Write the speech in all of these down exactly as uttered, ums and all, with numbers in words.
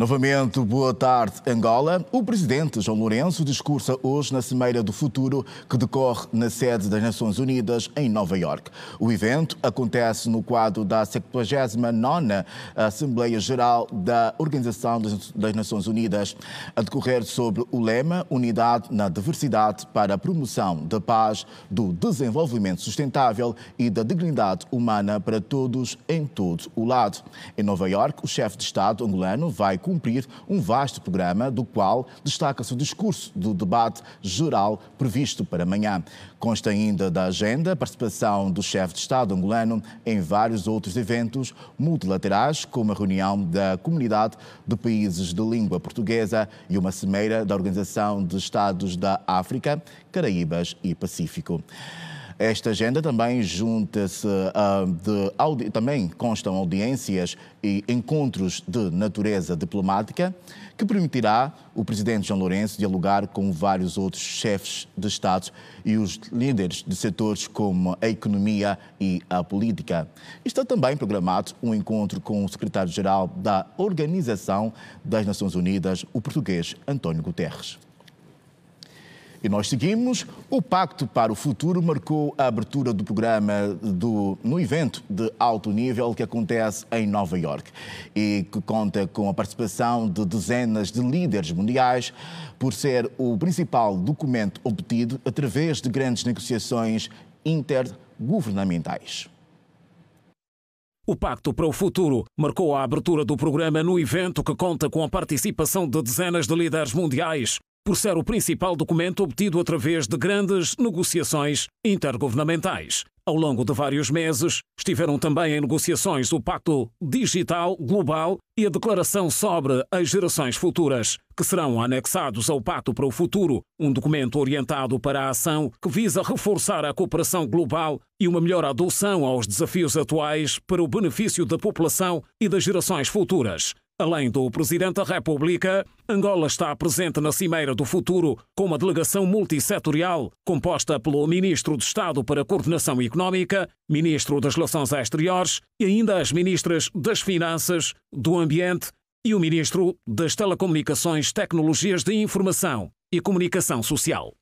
Novamente, boa tarde, Angola. O presidente João Lourenço discursa hoje na Cimeira do Futuro, que decorre na sede das Nações Unidas, em Nova Iorque. O evento acontece no quadro da septuagésima nona Assembleia Geral da Organização das Nações Unidas, a decorrer sobre o lema Unidade na Diversidade para a Promoção da Paz, do Desenvolvimento Sustentável e da Dignidade Humana para Todos, em todo o lado. Em Nova Iorque, o chefe de Estado angolano vai cumprir um vasto programa, do qual destaca-se o discurso do debate geral previsto para amanhã. Consta ainda da agenda a participação do chefe de Estado angolano em vários outros eventos multilaterais, como a reunião da Comunidade de Países de Língua Portuguesa e uma cimeira da Organização de Estados da África, Caraíbas e Pacífico. Esta agenda também junta-se, uh, de, também constam audiências e encontros de natureza diplomática, que permitirá o presidente João Lourenço dialogar com vários outros chefes de Estado e os líderes de setores como a economia e a política. Está também programado um encontro com o secretário-geral da Organização das Nações Unidas, o português António Guterres. E nós seguimos. O Pacto para o Futuro marcou a abertura do programa do, no evento de alto nível que acontece em Nova Iorque e que conta com a participação de dezenas de líderes mundiais, por ser o principal documento obtido através de grandes negociações intergovernamentais. O Pacto para o Futuro marcou a abertura do programa no evento que conta com a participação de dezenas de líderes mundiais, por ser o principal documento obtido através de grandes negociações intergovernamentais. Ao longo de vários meses, estiveram também em negociações o Pacto Digital Global e a Declaração sobre as Gerações Futuras, que serão anexados ao Pacto para o Futuro, um documento orientado para a ação que visa reforçar a cooperação global e uma melhor adoção aos desafios atuais para o benefício da população e das gerações futuras. Além do Presidente da República, Angola está presente na Cimeira do Futuro com uma delegação multissetorial composta pelo Ministro de Estado para a Coordenação Económica, Ministro das Relações Exteriores e ainda as Ministras das Finanças, do Ambiente e o Ministro das Telecomunicações, Tecnologias de Informação e Comunicação Social.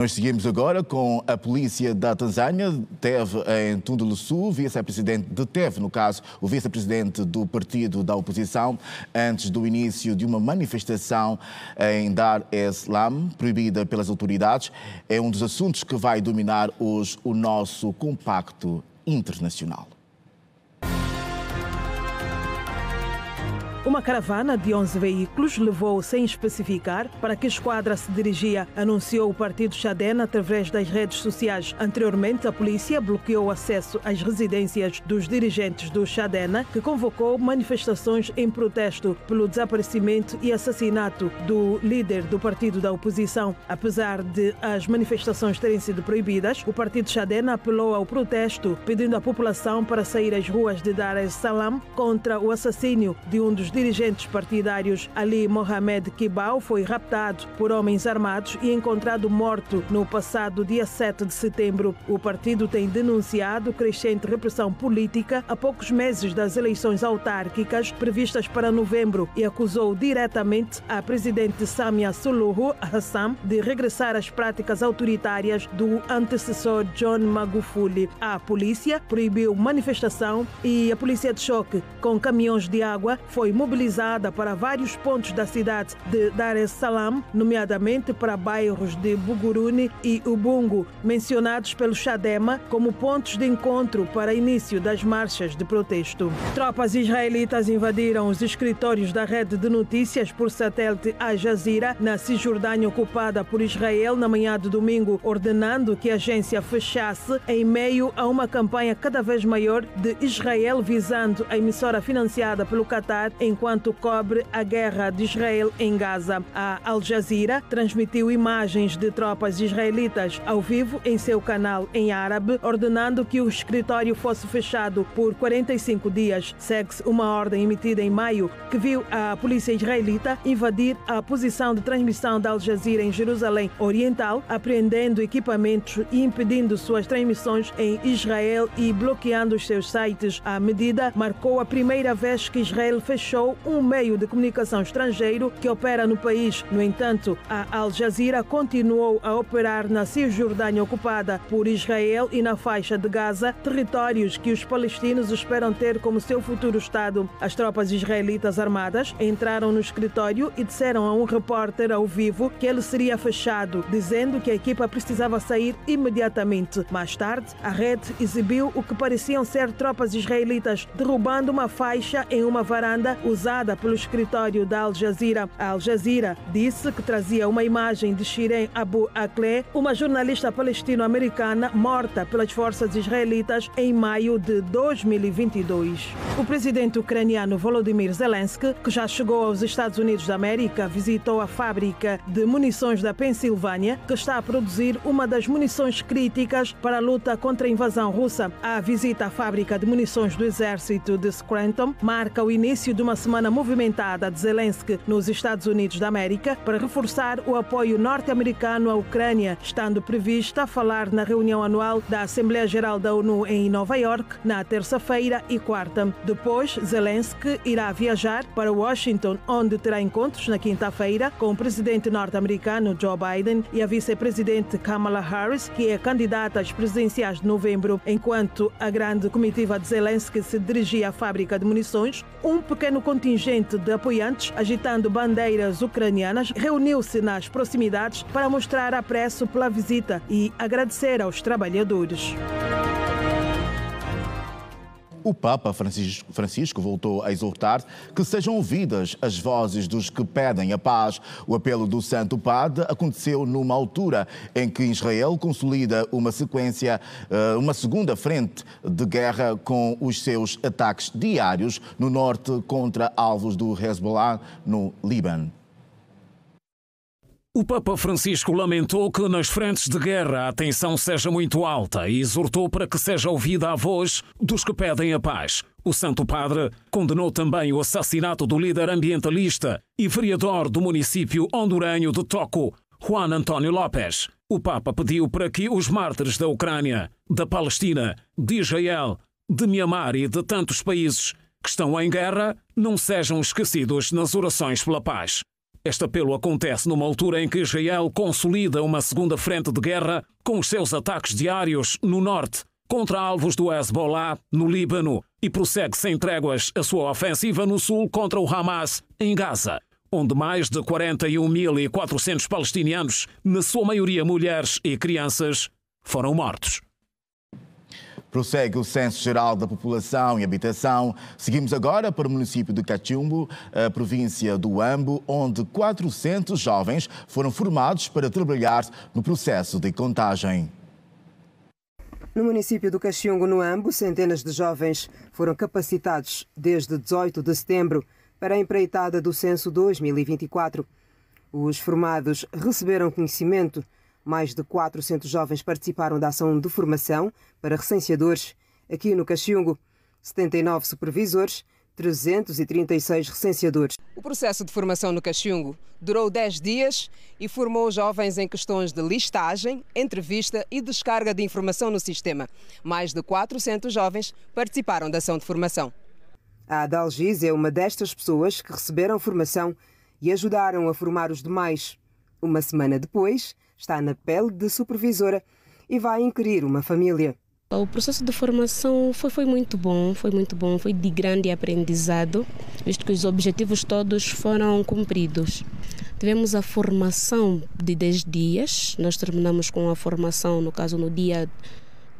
Nós seguimos agora com a polícia da Tanzânia. Teve em Tundulisu, vice-presidente deteve, no caso, o vice-presidente do partido da oposição, antes do início de uma manifestação em Dar es Salaam, proibida pelas autoridades. É um dos assuntos que vai dominar hoje o nosso compacto internacional. Uma caravana de onze veículos levou, sem especificar para que esquadra se dirigia, anunciou o partido Chadema através das redes sociais. Anteriormente, a polícia bloqueou acesso às residências dos dirigentes do Chadema, que convocou manifestações em protesto pelo desaparecimento e assassinato do líder do partido da oposição. Apesar de as manifestações terem sido proibidas, o partido Chadema apelou ao protesto, pedindo à população para sair às ruas de Dar es Salaam contra o assassínio de um dos dirigentes partidários. Ali Mohamed Kibau foi raptado por homens armados e encontrado morto no passado dia sete de setembro. O partido tem denunciado crescente repressão política a poucos meses das eleições autárquicas previstas para novembro e acusou diretamente a presidente Samia Suluhu Hassan de regressar às práticas autoritárias do antecessor John Magufuli. A polícia proibiu manifestação e a polícia de choque com caminhões de água foi mobilizada para vários pontos da cidade de Dar es Salaam, nomeadamente para bairros de Buguruni e Ubungo, mencionados pelo Chadema como pontos de encontro para início das marchas de protesto. Tropas israelitas invadiram os escritórios da rede de notícias por satélite Al Jazeera na Cisjordânia ocupada por Israel na manhã de domingo, ordenando que a agência fechasse em meio a uma campanha cada vez maior de Israel visando a emissora financiada pelo Qatar, enquanto cobre a guerra de Israel em Gaza. A Al Jazeera transmitiu imagens de tropas israelitas ao vivo em seu canal em árabe, ordenando que o escritório fosse fechado por quarenta e cinco dias. Segue-se uma ordem emitida em maio que viu a polícia israelita invadir a posição de transmissão da Al Jazeera em Jerusalém Oriental, apreendendo equipamentos e impedindo suas transmissões em Israel e bloqueando os seus sites. A medida marcou a primeira vez que Israel fechou tornou um meio de comunicação estrangeiro que opera no país. No entanto, a Al Jazeera continuou a operar na Cisjordânia ocupada por Israel e na faixa de Gaza, territórios que os palestinos esperam ter como seu futuro Estado. As tropas israelitas armadas entraram no escritório e disseram a um repórter ao vivo que ele seria fechado, dizendo que a equipa precisava sair imediatamente. Mais tarde, a rede exibiu o que pareciam ser tropas israelitas derrubando uma faixa em uma varanda usada pelo escritório da Al Jazeera. A Al Jazeera disse que trazia uma imagem de Shireen Abu Akleh, uma jornalista palestino-americana morta pelas forças israelitas em maio de dois mil e vinte e dois. O presidente ucraniano Volodymyr Zelensky, que já chegou aos Estados Unidos da América, visitou a fábrica de munições da Pensilvânia, que está a produzir uma das munições críticas para a luta contra a invasão russa. A visita à fábrica de munições do exército de Scranton marca o início de uma semana movimentada de Zelensky nos Estados Unidos da América para reforçar o apoio norte-americano à Ucrânia, estando prevista a falar na reunião anual da Assembleia Geral da ONU em Nova York na terça-feira e quarta. Depois, Zelensky irá viajar para Washington, onde terá encontros na quinta-feira com o presidente norte-americano Joe Biden e a vice-presidente Kamala Harris, que é candidata às presidenciais de novembro. Enquanto a grande comitiva de Zelensky se dirigia à fábrica de munições, um pequeno contingente de apoiantes, agitando bandeiras ucranianas, reuniu-se nas proximidades para mostrar apreço pela visita e agradecer aos trabalhadores. O Papa Francisco, Francisco voltou a exortar que sejam ouvidas as vozes dos que pedem a paz. O apelo do Santo Padre aconteceu numa altura em que Israel consolida uma sequência, uma segunda frente de guerra com os seus ataques diários no norte contra alvos do Hezbollah no Líbano. O Papa Francisco lamentou que nas frentes de guerra a tensão seja muito alta e exortou para que seja ouvida a voz dos que pedem a paz. O Santo Padre condenou também o assassinato do líder ambientalista e vereador do município hondurenho de Toco, Juan António López. O Papa pediu para que os mártires da Ucrânia, da Palestina, de Israel, de Mianmar e de tantos países que estão em guerra não sejam esquecidos nas orações pela paz. Este apelo acontece numa altura em que Israel consolida uma segunda frente de guerra com os seus ataques diários no norte contra alvos do Hezbollah no Líbano e prossegue sem tréguas a sua ofensiva no sul contra o Hamas em Gaza, onde mais de quarenta e um mil e quatrocentos palestinianos, na sua maioria mulheres e crianças, foram mortos. Prossegue o Censo Geral da População e Habitação. Seguimos agora para o município de Cachumbo, a província do Huambo, onde quatrocentos jovens foram formados para trabalhar no processo de contagem. No município do Cachumbo, no Huambo, centenas de jovens foram capacitados desde dezoito de setembro para a empreitada do Censo dois mil e vinte e quatro. Os formados receberam conhecimento. Mais de quatrocentos jovens participaram da ação de formação para recenseadores aqui no Cachumbo, setenta e nove supervisores, trezentos e trinta e seis recenseadores. O processo de formação no Cachumbo durou dez dias e formou jovens em questões de listagem, entrevista e descarga de informação no sistema. Mais de quatrocentos jovens participaram da ação de formação. A Adalgis é uma destas pessoas que receberam formação e ajudaram a formar os demais. Uma semana depois, está na pele de supervisora e vai inquirir uma família. O processo de formação foi, foi muito bom, foi muito bom, foi de grande aprendizado, visto que os objetivos todos foram cumpridos. Tivemos a formação de dez dias, nós terminamos com a formação, no caso, no dia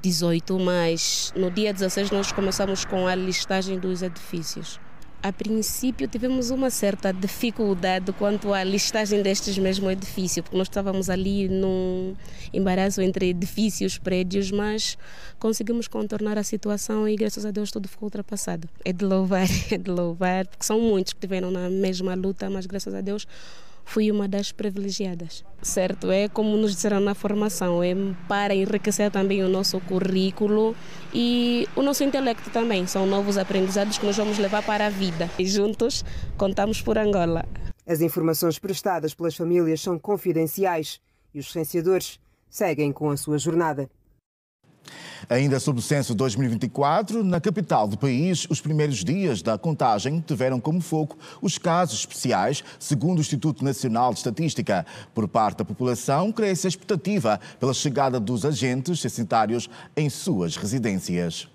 dezoito, mas no dia dezasseis nós começamos com a listagem dos edifícios. A princípio tivemos uma certa dificuldade quanto à listagem destes mesmos edifícios, porque nós estávamos ali num embaraço entre edifícios, prédios, mas conseguimos contornar a situação e graças a Deus tudo ficou ultrapassado. É de louvar, é de louvar, porque são muitos que tiveram na mesma luta, mas graças a Deus fui uma das privilegiadas. Certo, é como nos disseram na formação, é para enriquecer também o nosso currículo e o nosso intelecto também. São novos aprendizados que nós vamos levar para a vida. E juntos, contamos por Angola. As informações prestadas pelas famílias são confidenciais e os recenseadores seguem com a sua jornada. Ainda sob o censo dois mil e vinte e quatro, na capital do país, os primeiros dias da contagem tiveram como foco os casos especiais, segundo o Instituto Nacional de Estatística. Por parte da população, cresce a expectativa pela chegada dos agentes censitários em suas residências.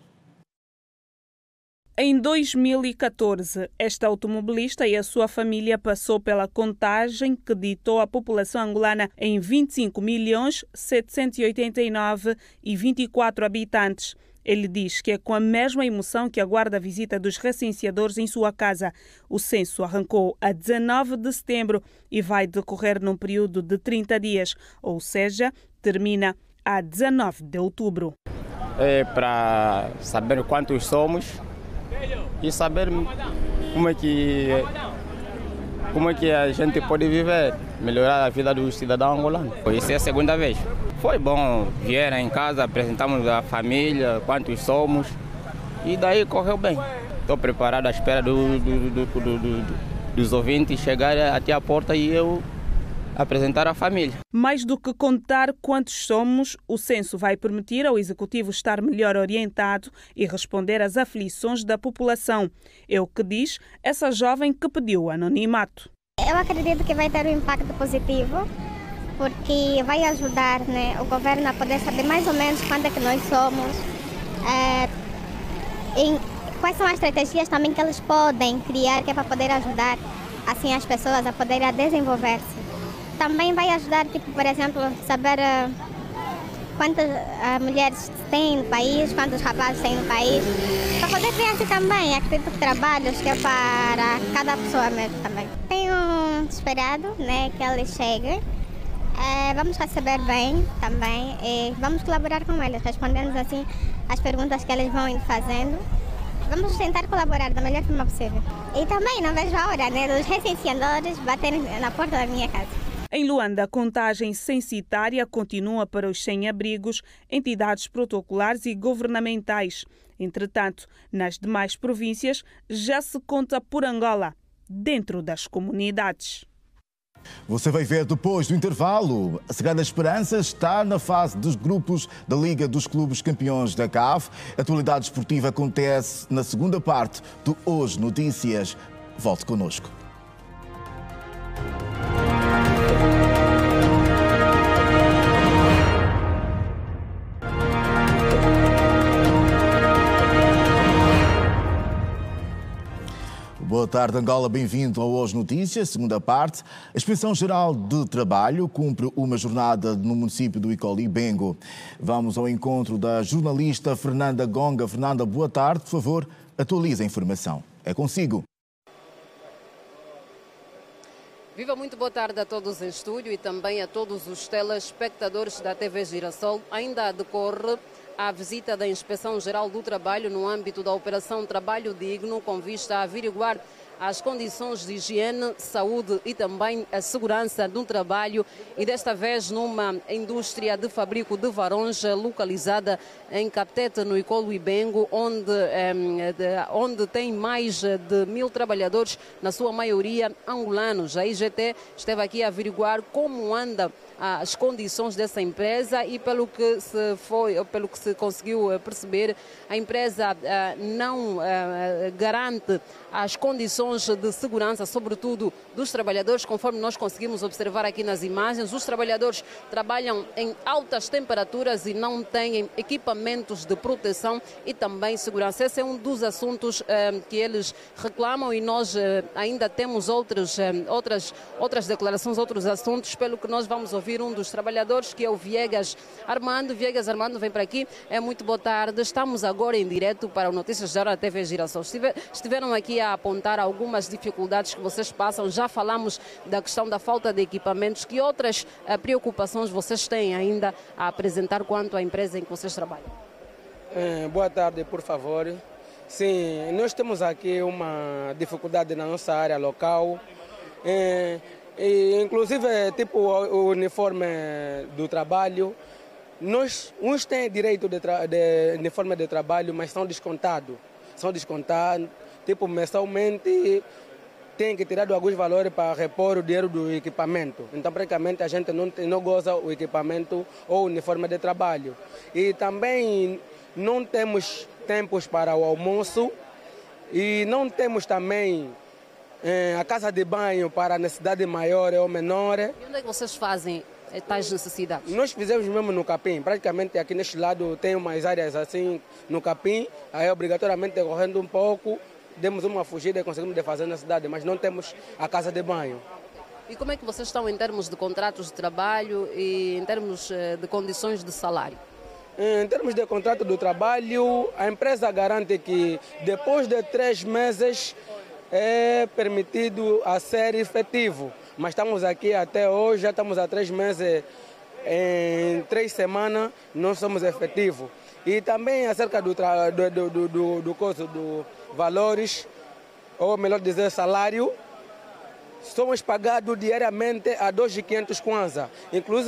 Em dois mil e catorze, esta automobilista e a sua família passou pela contagem que ditou a população angolana em vinte e cinco milhões setecentos e oitenta e nove mil e vinte e quatro habitantes. Ele diz que é com a mesma emoção que aguarda a visita dos recenseadores em sua casa. O censo arrancou a dezanove de setembro e vai decorrer num período de trinta dias, ou seja, termina a dezanove de outubro. É para saber quantos somos e saber como é que como é que a gente pode viver, melhorar a vida do cidadão angolano. Isso é a segunda vez. Foi bom, vieram em casa, apresentamos a família, quantos somos, e daí correu bem. Estou preparado à espera do, do, do, do, do, dos ouvintes chegarem até a porta e eu apresentar a família. Mais do que contar quantos somos, o censo vai permitir ao Executivo estar melhor orientado e responder às aflições da população. É o que diz essa jovem que pediu o anonimato. Eu acredito que vai ter um impacto positivo, porque vai ajudar, né, o governo a poder saber mais ou menos quanto é que nós somos, é, em, quais são as estratégias também que eles podem criar, que é para poder ajudar assim as pessoas a poderem a desenvolver-se. Também vai ajudar, tipo, por exemplo, saber uh, quantas uh, mulheres tem no país, quantos rapazes tem no país. Para poder criar assim também, é que tipo de trabalhos que é para cada pessoa mesmo também. Tenho esperado, né, que ele chegue. Uh, vamos receber bem também e vamos colaborar com eles, respondendo assim as perguntas que eles vão fazendo. Vamos tentar colaborar da melhor forma possível. E também não vejo a hora, né, dos recenseadores baterem na porta da minha casa. Em Luanda, a contagem censitária continua para os sem-abrigos, entidades protocolares e governamentais. Entretanto, nas demais províncias, já se conta por Angola, dentro das comunidades. Você vai ver depois do intervalo. A Sagrada Esperança está na fase dos grupos da Liga dos Clubes Campeões da C A F. A atualidade esportiva acontece na segunda parte do Hoje Notícias. Volte conosco. Boa tarde, Angola. Bem-vindo ao Hoje Notícias, segunda parte. A Inspeção-Geral de Trabalho cumpre uma jornada no município do Icoli-Bengo. Vamos ao encontro da jornalista Fernanda Gonga. Fernanda, boa tarde. Por favor, atualize a informação. É consigo. Viva, muito boa tarde a todos em estúdio e também a todos os telespectadores da T V Girassol. Ainda decorre a visita da Inspeção-Geral do Trabalho no âmbito da Operação Trabalho Digno, com vista a averiguar as condições de higiene, saúde e também a segurança do trabalho, e desta vez numa indústria de fabrico de varões localizada em Captete, no Icolo-Ibengo, onde, onde tem mais de mil trabalhadores, na sua maioria angolanos. A I G T esteve aqui a averiguar como anda as condições dessa empresa e, pelo que se foi, pelo que se conseguiu perceber, a empresa ah, não ah, garante as condições de segurança, sobretudo dos trabalhadores, conforme nós conseguimos observar aqui nas imagens. Os trabalhadores trabalham em altas temperaturas e não têm equipamentos de proteção e também segurança. Esse é um dos assuntos ah, que eles reclamam, e nós ah, ainda temos outros, ah, outras, outras declarações, outros assuntos, pelo que nós vamos ouvir um dos trabalhadores, que é o Viegas Armando. Viegas Armando, vem para aqui. É muito boa tarde. Estamos agora em direto para o Notícias da T V Girassol. Estiveram aqui a apontar algumas dificuldades que vocês passam. Já falamos da questão da falta de equipamentos. Que outras preocupações vocês têm ainda a apresentar quanto à empresa em que vocês trabalham? É, boa tarde, por favor. Sim, nós temos aqui uma dificuldade na nossa área local. É... E, inclusive, tipo, o uniforme do trabalho, nós, uns têm direito de, de uniforme de trabalho, mas são descontados. São descontados, tipo, mensalmente, tem que tirar alguns valores para repor o dinheiro do equipamento. Então, praticamente, a gente não, não goza o equipamento ou uniforme de trabalho. E também não temos tempos para o almoço e não temos também eh, a casa de banho para a necessidade maior ou menor. E onde é que vocês fazem tais necessidades? Nós fizemos mesmo no capim. Praticamente aqui neste lado tem umas áreas assim no capim, aí obrigatoriamente correndo um pouco, demos uma fugida e conseguimos fazer na cidade, mas não temos a casa de banho. E como é que vocês estão em termos de contratos de trabalho e em termos de condições de salário? Em termos de contrato do trabalho, a empresa garante que depois de três meses é permitido a ser efetivo. Mas estamos aqui até hoje, já estamos há três meses, em três semanas não somos efetivos. E também acerca do, do, do, do, do curso do valores, ou melhor dizer, salário, somos pagados diariamente a dois mil e quinhentos Kwanza, inclu,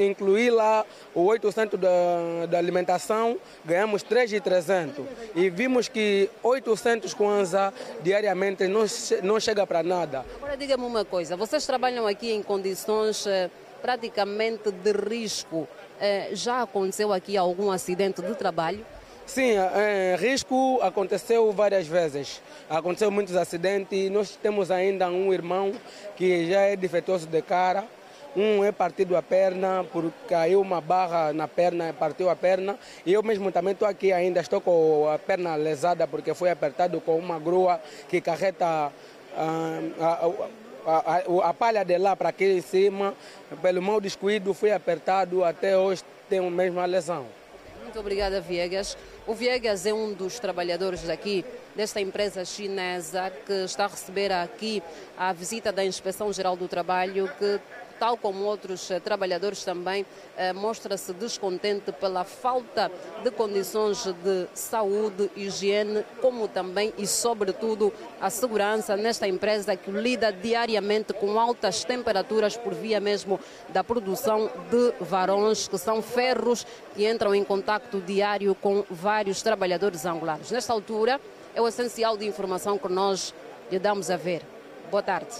incluir lá o oito por cento da, da alimentação, ganhamos três mil e trezentos. E vimos que oitocentos Kwanza diariamente não, não chega para nada. Agora diga-me uma coisa, vocês trabalham aqui em condições eh, praticamente de risco. Eh, já aconteceu aqui algum acidente de trabalho? Sim, é, risco aconteceu várias vezes, aconteceu muitos acidentes. Nós temos ainda um irmão que já é defeituoso de cara, um é partido a perna, porque caiu uma barra na perna, partiu a perna, e eu mesmo também estou aqui ainda, estou com a perna lesada porque fui apertado com uma grua que carreta a, a, a, a, a palha de lá para aqui em cima, pelo mau descuido fui apertado, até hoje tenho a mesma lesão. Muito obrigada, Viegas. O Viegas é um dos trabalhadores daqui, desta empresa chinesa, que está a receber aqui a visita da Inspeção Geral do Trabalho, que, tal como outros trabalhadores também, eh, mostra-se descontente pela falta de condições de saúde, higiene, como também e sobretudo a segurança nesta empresa que lida diariamente com altas temperaturas por via mesmo da produção de varões, que são ferros que entram em contacto diário com vários trabalhadores angolanos. Nesta altura, é o essencial de informação que nós lhe damos a ver. Boa tarde.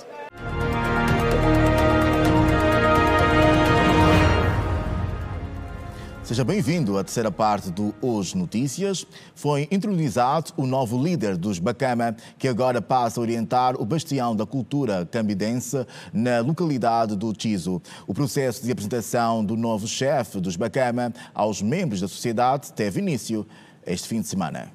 Seja bem-vindo à terceira parte do Hoje Notícias. Foi entronizado o novo líder dos Bacama, que agora passa a orientar o bastião da cultura cambidense na localidade do Chiso. O processo de apresentação do novo chefe dos Bacama aos membros da sociedade teve início este fim de semana.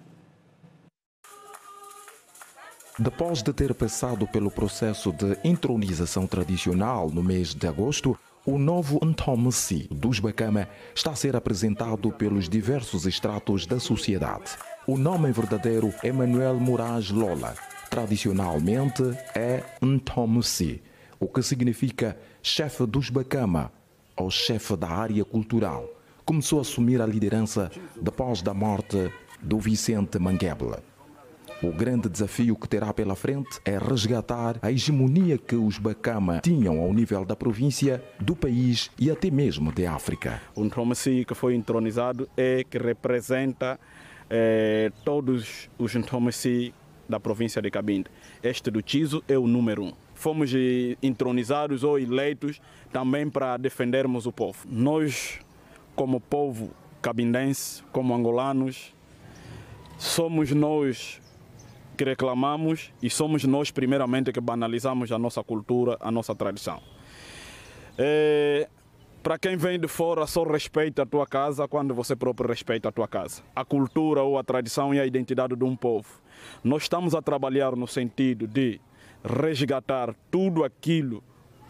Depois de ter passado pelo processo de entronização tradicional no mês de agosto, o novo Ntomesi dos Bakama está a ser apresentado pelos diversos estratos da sociedade. O nome verdadeiro é Manuel Moraes Lola. Tradicionalmente é Ntomesi, o que significa chefe dos Bakama, ou chefe da área cultural. Começou a assumir a liderança depois da morte do Vicente Manguebla. O grande desafio que terá pela frente é resgatar a hegemonia que os Bakama tinham ao nível da província, do país e até mesmo de África. O Ntomesi que foi entronizado é que representa eh, todos os Ntomesi da província de Cabinda. Este do Chiso é o número um. Fomos entronizados ou eleitos também para defendermos o povo. Nós, como povo cabindense, como angolanos, somos nós que reclamamos e somos nós primeiramente que banalizamos a nossa cultura, a nossa tradição. É, para quem vem de fora, só respeita a tua casa quando você próprio respeita a tua casa. A cultura ou a tradição e a identidade de um povo. Nós estamos a trabalhar no sentido de resgatar tudo aquilo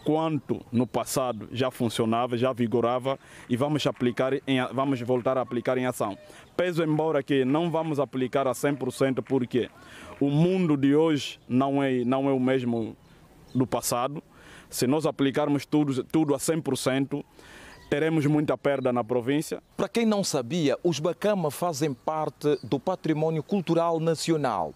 quanto no passado já funcionava, já vigorava, e vamos aplicar em, vamos voltar a aplicar em ação. Peso embora que não vamos aplicar a cem por cento, porque o mundo de hoje não é, não é o mesmo do passado. Se nós aplicarmos tudo, tudo a cem por cento, teremos muita perda na província. Para quem não sabia, os Bakama fazem parte do patrimônio cultural nacional.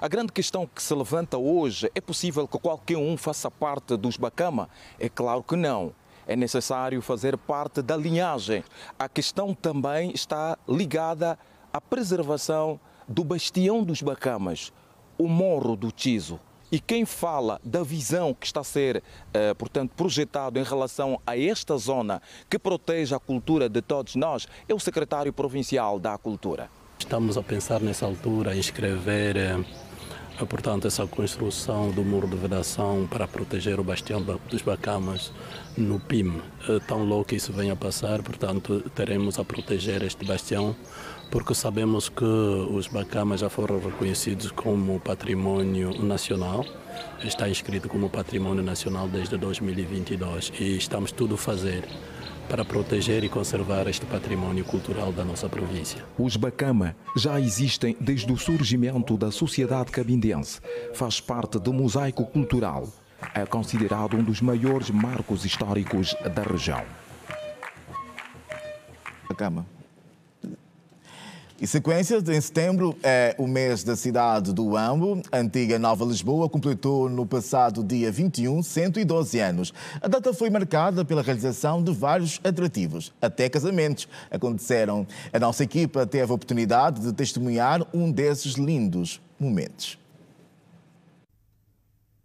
A grande questão que se levanta hoje, é possível que qualquer um faça parte dos Bakama? É claro que não. É necessário fazer parte da linhagem. A questão também está ligada à preservação do bastião dos Bakamas, o Morro do Chiso. E quem fala da visão que está a ser, eh, portanto, projetado em relação a esta zona que protege a cultura de todos nós é o secretário provincial da Cultura. Estamos a pensar nessa altura em escrever, eh, portanto, essa construção do muro de vedação para proteger o bastião dos Bacamas no P I M. Eh, tão logo que isso venha a passar, portanto, teremos a proteger este bastião, porque sabemos que os Bacama já foram reconhecidos como patrimônio nacional, está inscrito como patrimônio nacional desde dois mil e vinte e dois e estamos tudo a fazer para proteger e conservar este patrimônio cultural da nossa província. Os Bacama já existem desde o surgimento da sociedade cabindense, faz parte do mosaico cultural, é considerado um dos maiores marcos históricos da região. Bacama. E sequências, em setembro é o mês da cidade do Huambo. A antiga Nova Lisboa completou no passado dia vinte e um cento e doze anos. A data foi marcada pela realização de vários atrativos, até casamentos aconteceram. A nossa equipa teve a oportunidade de testemunhar um desses lindos momentos.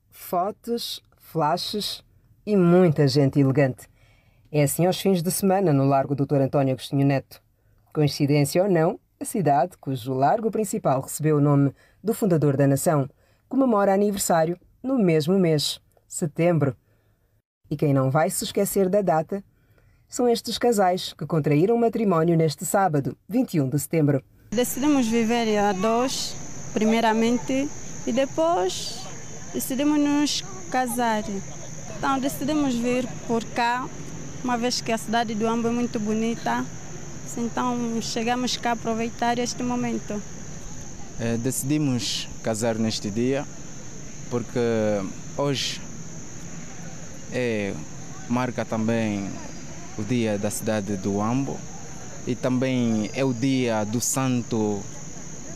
Fotos, flashes e muita gente elegante. É assim aos fins de semana no Largo doutor António Agostinho Neto. Coincidência ou não, a cidade, cujo largo principal recebeu o nome do fundador da nação, comemora aniversário no mesmo mês, setembro. E quem não vai se esquecer da data são estes casais que contraíram matrimónio neste sábado, vinte e um de setembro. Decidimos viver a dois, primeiramente, e depois decidimos nos casar. Então decidimos vir por cá, uma vez que a cidade do Huambo é muito bonita. Então chegamos cá a aproveitar este momento. É, decidimos casar neste dia porque hoje é, marca também o dia da cidade do Huambo e também é o dia do Santo,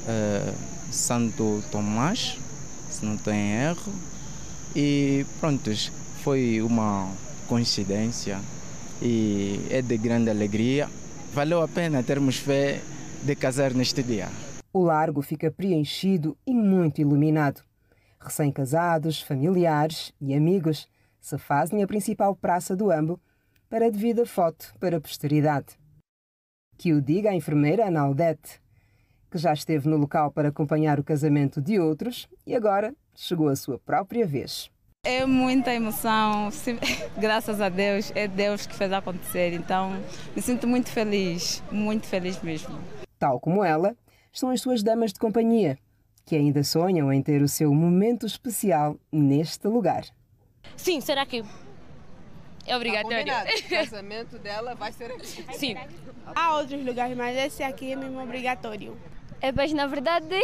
é, Santo Tomás, se não tem erro. E pronto, foi uma coincidência e é de grande alegria. Valeu a pena termos fé de casar neste dia. O largo fica preenchido e muito iluminado. Recém-casados, familiares e amigos se fazem a principal praça do Huambo para a devida foto para a posteridade. Que o diga a enfermeira Analdete, que já esteve no local para acompanhar o casamento de outros e agora chegou a sua própria vez. É muita emoção, graças a Deus, é Deus que fez acontecer, então me sinto muito feliz, muito feliz mesmo. Tal como ela, são as suas damas de companhia, que ainda sonham em ter o seu momento especial neste lugar. Sim, será que é obrigatório? O casamento dela vai ser aqui. Sim. Há outros lugares, mas esse aqui é mesmo obrigatório. É, mas na verdade...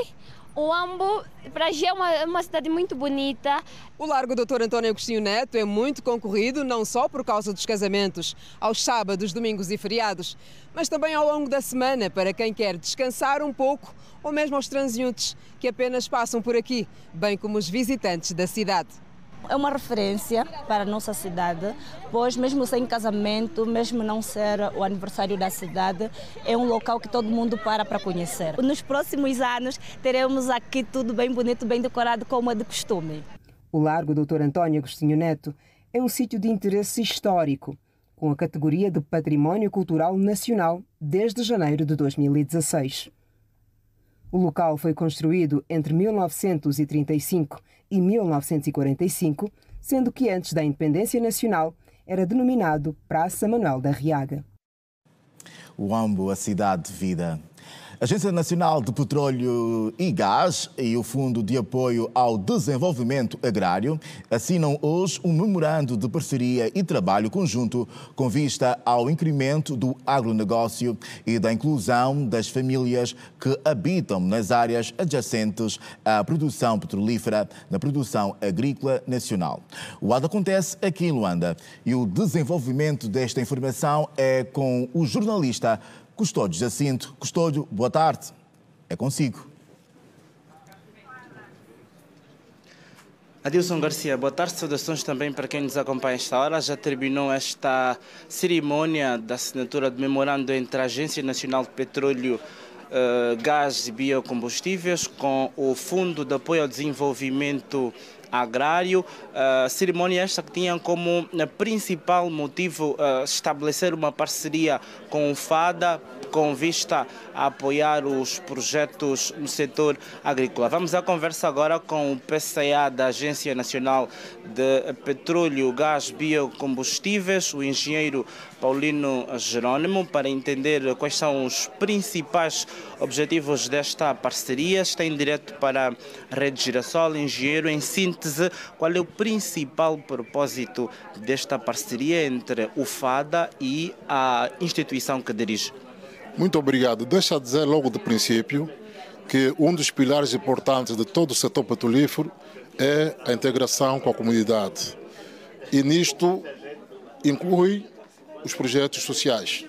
O Huambo, para já, é uma, uma cidade muito bonita. O Largo doutor António Agostinho Neto é muito concorrido, não só por causa dos casamentos, aos sábados, domingos e feriados, mas também ao longo da semana, para quem quer descansar um pouco, ou mesmo aos transeuntes, que apenas passam por aqui, bem como os visitantes da cidade. É uma referência para a nossa cidade, pois mesmo sem casamento, mesmo não ser o aniversário da cidade, é um local que todo mundo para para conhecer. Nos próximos anos teremos aqui tudo bem bonito, bem decorado, como é de costume. O Largo doutor António Agostinho Neto é um sítio de interesse histórico, com a categoria de Património Cultural Nacional desde janeiro de dois mil e dezasseis. O local foi construído entre mil novecentos e trinta e cinco e mil novecentos e quarenta e cinco, sendo que antes da independência nacional era denominado Praça Manuel da Riaga. O Huambo, a cidade de vida. A Agência Nacional de Petróleo e Gás e o Fundo de Apoio ao Desenvolvimento Agrário assinam hoje um memorando de parceria e trabalho conjunto com vista ao incremento do agronegócio e da inclusão das famílias que habitam nas áreas adjacentes à produção petrolífera na produção agrícola nacional. O ato acontece aqui em Luanda e o desenvolvimento desta informação é com o jornalista Custódio Jacinto. Custódio, boa tarde. É consigo. Adilson Garcia, boa tarde. Saudações também para quem nos acompanha esta hora. Já terminou esta cerimónia da assinatura do memorando entre a Agência Nacional de Petróleo, Gás e Biocombustíveis com o Fundo de Apoio ao Desenvolvimento agrário, uh, cerimônia esta que tinha como principal motivo uh, estabelecer uma parceria com o FADA, com vista a apoiar os projetos no setor agrícola. Vamos à conversa agora com o P C A da Agência Nacional de Petróleo, Gás e Biocombustíveis, o engenheiro Paulino Jerónimo, para entender quais são os principais objetivos desta parceria. Está em direto para a Rede Girassol. Engenheiro, em síntese, qual é o principal propósito desta parceria entre o FADA e a instituição que dirige? Muito obrigado. Deixa eu dizer logo de princípio que um dos pilares importantes de todo o setor petrolífero é a integração com a comunidade. E nisto inclui os projetos sociais.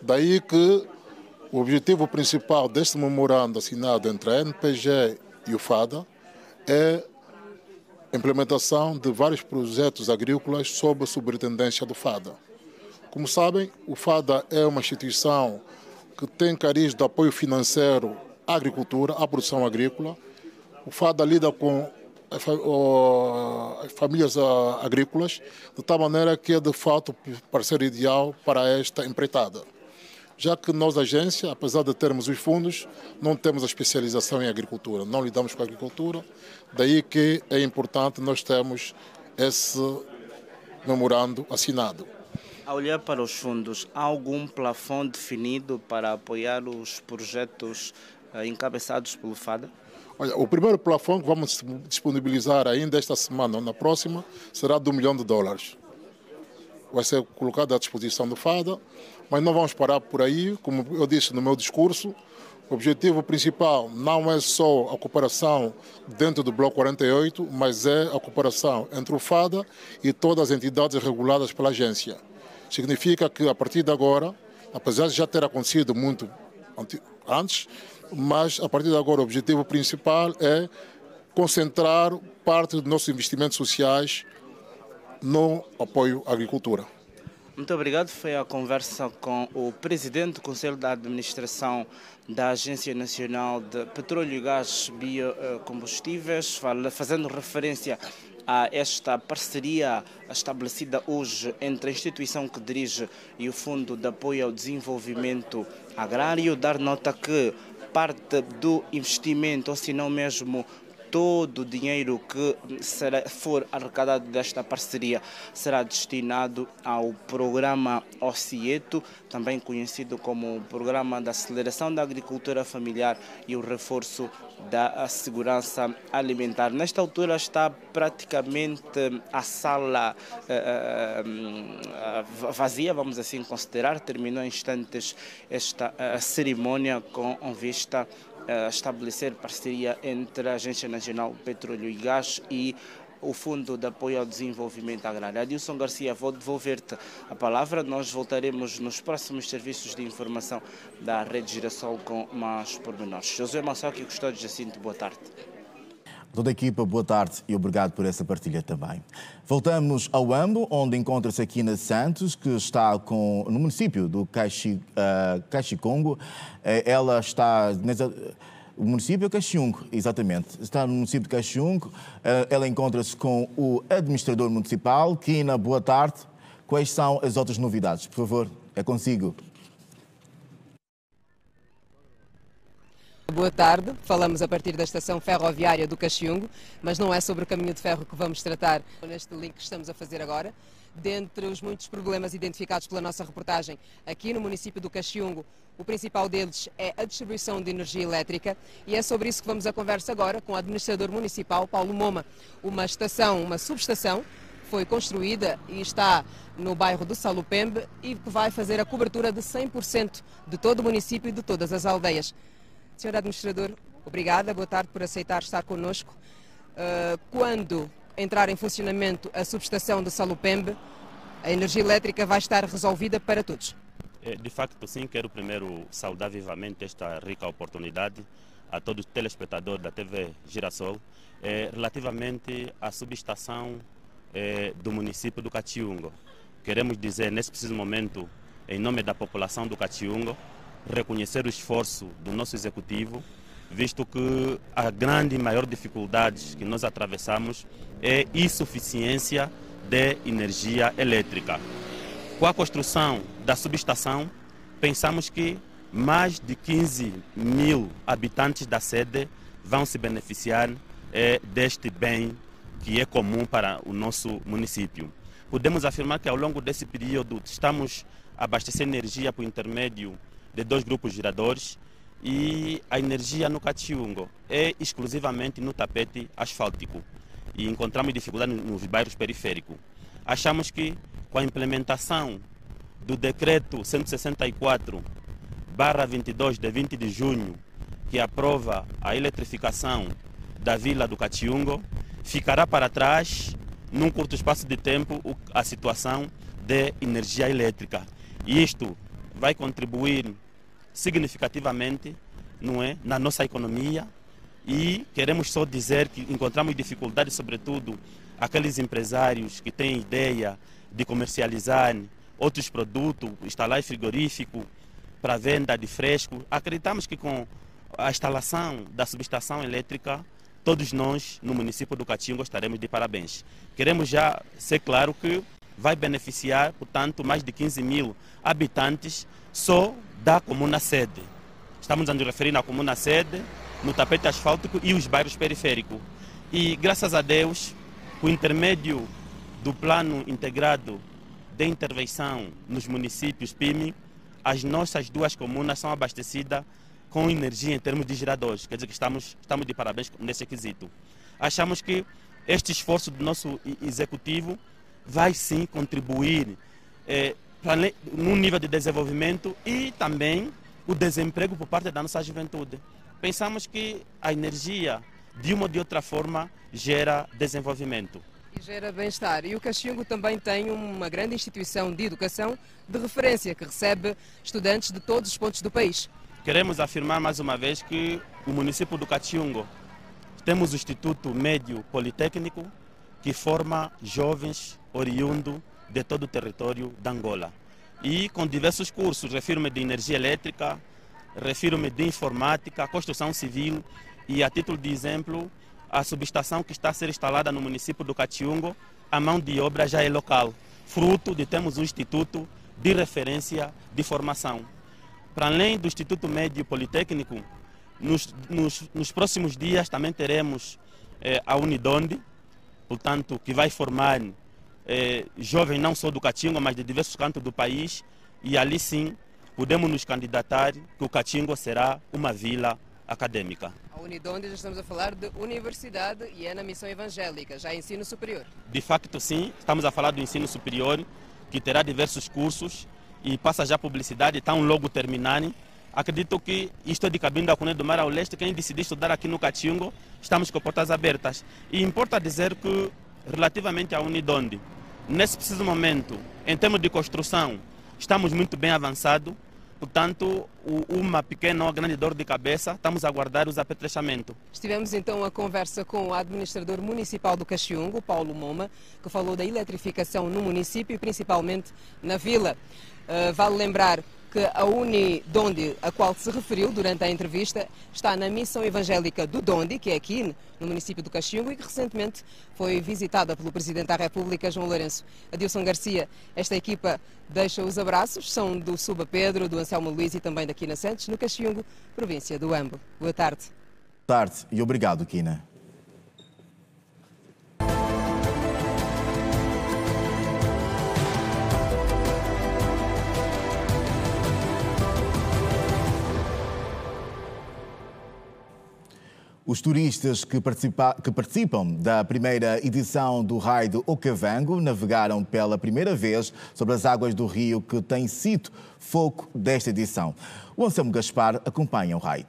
Daí que o objetivo principal deste memorando assinado entre a N P G e o FADA é a implementação de vários projetos agrícolas sob a superintendência do FADA. Como sabem, o FADA é uma instituição que tem cariz de apoio financeiro à agricultura, à produção agrícola. O FADA lida com as famílias agrícolas, de tal maneira que é de fato o parceiro ideal para esta empreitada. Já que nós, agência, apesar de termos os fundos, não temos a especialização em agricultura, não lidamos com a agricultura, daí que é importante nós termos esse memorando assinado. Ao olhar para os fundos, há algum plafond definido para apoiar os projetos encabeçados pelo FADA? Olha, o primeiro plafond que vamos disponibilizar ainda esta semana ou na próxima será de um milhão de dólares. Vai ser colocado à disposição do FADA, mas não vamos parar por aí. Como eu disse no meu discurso, o objetivo principal não é só a cooperação dentro do Bloco quarenta e oito, mas é a cooperação entre o FADA e todas as entidades reguladas pela agência. Significa que a partir de agora, apesar de já ter acontecido muito antes, mas a partir de agora o objetivo principal é concentrar parte dos nossos investimentos sociais no apoio à agricultura. Muito obrigado. Foi a conversa com o presidente do Conselho de Administração da Agência Nacional de Petróleo, Gás e Biocombustíveis, fazendo referência a esta parceria estabelecida hoje entre a instituição que dirige e o Fundo de Apoio ao Desenvolvimento Agrário. Dar nota que parte do investimento, ou se não mesmo todo o dinheiro que será, for arrecadado desta parceria, será destinado ao programa OCIETO, também conhecido como o Programa da Aceleração da Agricultura Familiar e o Reforço da Segurança Alimentar. Nesta altura está praticamente a sala uh, uh, vazia, vamos assim considerar. Terminou em instantes esta uh, cerimónia com vista a estabelecer parceria entre a Agência Nacional de Petróleo e Gás e o Fundo de Apoio ao Desenvolvimento Agrário. Adilson Garcia, vou devolver-te a palavra. Nós voltaremos nos próximos serviços de informação da Rede Girassol com mais pormenores. José Massaque e Custódio Jacinto, boa tarde. Toda a equipa, boa tarde e obrigado por essa partilha também. Voltamos ao Ambo, onde encontra-se Aquina Santos, que está com, no município do Caxicongo. Uh, Ela está nessa, o município é Caxiungo, exatamente. Está no município de Caxiungo. Uh, ela encontra-se com o administrador municipal. Quina, boa tarde. Quais são as outras novidades? Por favor, é consigo. Boa tarde, falamos a partir da estação ferroviária do Caxiungo, mas não é sobre o caminho de ferro que vamos tratar neste link que estamos a fazer agora. Dentre os muitos problemas identificados pela nossa reportagem aqui no município do Caxiungo, o principal deles é a distribuição de energia elétrica e é sobre isso que vamos a conversa agora com o administrador municipal Paulo Moma. Uma estação, uma subestação, foi construída e está no bairro do Salupembe e que vai fazer a cobertura de cem por cento de todo o município e de todas as aldeias. Senhor Administrador, obrigada, boa tarde por aceitar estar connosco. Quando entrar em funcionamento a subestação do Salupembe, a energia elétrica vai estar resolvida para todos? De facto sim, quero primeiro saudar vivamente esta rica oportunidade a todo telespectador da T V Girassol relativamente à subestação do município do Caxiungo. Queremos dizer, neste preciso momento, em nome da população do Caxiungo, reconhecer o esforço do nosso executivo visto que a grande e maior dificuldade que nós atravessamos é insuficiência de energia elétrica. Com a construção da subestação, pensamos que mais de quinze mil habitantes da sede vão se beneficiar eh, deste bem que é comum para o nosso município. Podemos afirmar que ao longo desse período estamos a abastecer energia por intermédio de dois grupos geradores e a energia no Catiungo é exclusivamente no tapete asfáltico e encontramos dificuldade nos bairros periféricos. Achamos que com a implementação do decreto cento e sessenta e quatro barra vinte e dois de vinte de junho, que aprova a eletrificação da vila do Catiungo, ficará para trás, num curto espaço de tempo, a situação de energia elétrica. E isto vai contribuir significativamente, não é, na nossa economia. E queremos só dizer que encontramos dificuldade, sobretudo, aqueles empresários que têm ideia de comercializar outros produtos, instalar frigorífico para venda de fresco. Acreditamos que com a instalação da subestação elétrica, todos nós, no município do Catiungo, estaremos de parabéns. Queremos já ser claro que vai beneficiar, portanto, mais de quinze mil habitantes só da comuna sede. Estamos a nos referir à comuna sede, no tapete asfáltico e os bairros periféricos. E, graças a Deus, o intermédio do Plano Integrado de Intervenção nos Municípios PIMI, as nossas duas comunas são abastecidas com energia em termos de geradores, quer dizer que estamos, estamos de parabéns nesse quesito. Achamos que este esforço do nosso executivo vai sim contribuir eh, num nível de desenvolvimento e também o desemprego por parte da nossa juventude. Pensamos que a energia, de uma ou de outra forma, gera desenvolvimento. E gera bem-estar. E o Catiungo também tem uma grande instituição de educação de referência, que recebe estudantes de todos os pontos do país. Queremos afirmar mais uma vez que o município do Catiungo temos o Instituto Médio Politécnico que forma jovens oriundos de todo o território de Angola. E com diversos cursos, refiro-me de energia elétrica, refiro-me de informática, construção civil e, a título de exemplo, a subestação que está a ser instalada no município do Catiungo, a mão de obra já é local, fruto de termos um instituto de referência de formação. Para além do Instituto Médio Politécnico, nos, nos, nos próximos dias também teremos eh, a Unidonde, portanto, que vai formar eh, jovens não só do Catiungo, mas de diversos cantos do país, e ali sim podemos nos candidatar que o Catiungo será uma vila acadêmica. A Unidonde, já estamos a falar de universidade e é na missão evangélica, já ensino superior. De facto sim, estamos a falar do ensino superior, que terá diversos cursos, e passa já a publicidade, então logo terminarem. Acredito que isto é de Cabinda, Cunha do Mar ao Leste, quem decidir estudar aqui no Catiungo, estamos com portas abertas. E importa dizer que, relativamente à Unidonde, nesse preciso momento, em termos de construção, estamos muito bem avançados, portanto, uma pequena ou grande dor de cabeça, estamos a aguardar os apetrechamentos. Estivemos então a conversa com o administrador municipal do Catiungo, Paulo Moma, que falou da eletrificação no município e principalmente na vila. Uh, vale lembrar que a Unidonde, a qual se referiu durante a entrevista, está na missão evangélica do Donde, que é aqui no município do Catiungo e que recentemente foi visitada pelo Presidente da República, João Lourenço. Adilson Garcia, esta equipa deixa os abraços, são do Suba Pedro, do Anselmo Luiz e também da Quina Santos, no Catiungo, província do Huambo. Boa tarde. Boa tarde e obrigado, Quina. Os turistas que, participa, que participam da primeira edição do raio Okavango navegaram pela primeira vez sobre as águas do rio que tem sido foco desta edição. O Anselmo Gaspar acompanha o raio.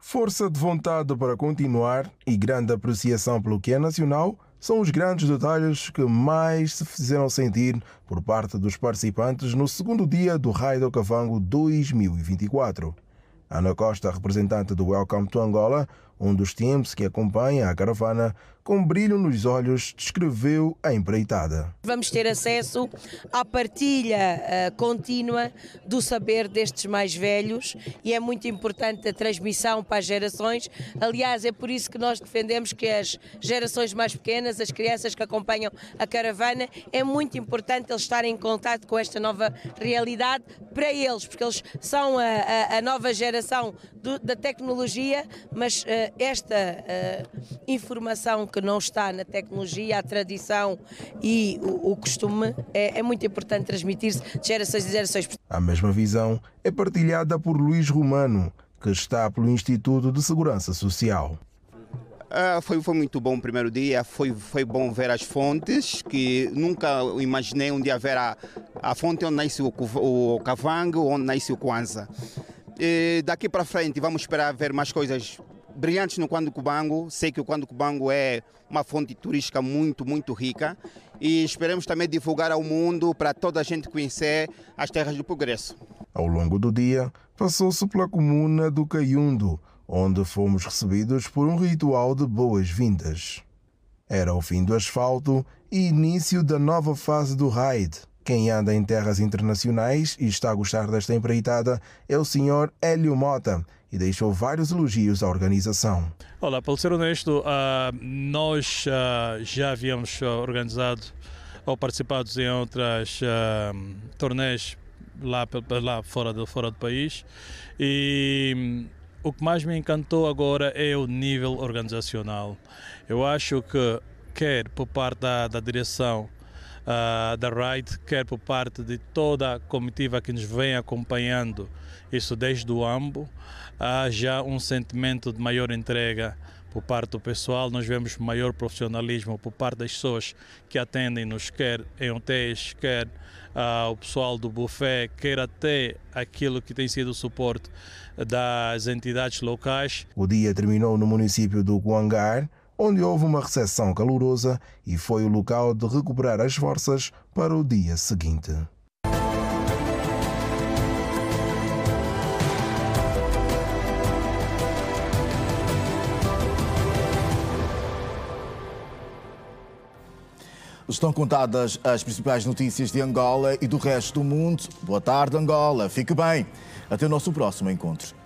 Força de vontade para continuar e grande apreciação pelo que é nacional são os grandes detalhes que mais se fizeram sentir por parte dos participantes no segundo dia do raio Okavango dois mil e vinte e quatro. Ana Costa, representante do Welcome to Angola, Um dos teams que acompanha a caravana, com brilho nos olhos, descreveu a empreitada. Vamos ter acesso à partilha uh, contínua do saber destes mais velhos e é muito importante a transmissão para as gerações. Aliás, é por isso que nós defendemos que as gerações mais pequenas, as crianças que acompanham a caravana, é muito importante eles estarem em contato com esta nova realidade para eles, porque eles são a, a, a nova geração do, da tecnologia, mas uh, esta uh, informação que não está na tecnologia, a tradição e o, o costume, é, é muito importante transmitir-se de gerações e gerações. A mesma visão é partilhada por Luís Romano, que está pelo Instituto de Segurança Social. Ah, foi, foi muito bom o primeiro dia, foi, foi bom ver as fontes, que nunca imaginei um dia ver a, a fonte onde nasce o, o Okavango, onde nasce o Kwanza. E daqui para frente vamos esperar ver mais coisas brilhantes no Quando Kubango. Sei que o Quando Kubango é uma fonte turística muito, muito rica e esperamos também divulgar ao mundo para toda a gente conhecer as terras do progresso. Ao longo do dia, passou-se pela comuna do Caiundo, onde fomos recebidos por um ritual de boas-vindas. Era o fim do asfalto e início da nova fase do raid. Quem anda em terras internacionais e está a gostar desta empreitada é o senhor Hélio Mota, e deixou vários elogios à organização. Olá, para ser honesto, uh, nós uh, já havíamos organizado ou participado em outras uh, torneios lá, lá fora, do, fora do país, e o que mais me encantou agora é o nível organizacional. Eu acho que, quer por parte da, da direção Uh, da R I D E, quer por parte de toda a comitiva que nos vem acompanhando, isso desde o AMBO, há já um sentimento de maior entrega por parte do pessoal. Nós vemos maior profissionalismo por parte das pessoas que atendem-nos, quer em hotéis, quer uh, o pessoal do buffet, quer até aquilo que tem sido o suporte das entidades locais. O dia terminou no município do Guangar, onde houve uma recepção calorosa e foi o local de recuperar as forças para o dia seguinte. Estão contadas as principais notícias de Angola e do resto do mundo. Boa tarde, Angola. Fique bem. Até o nosso próximo encontro.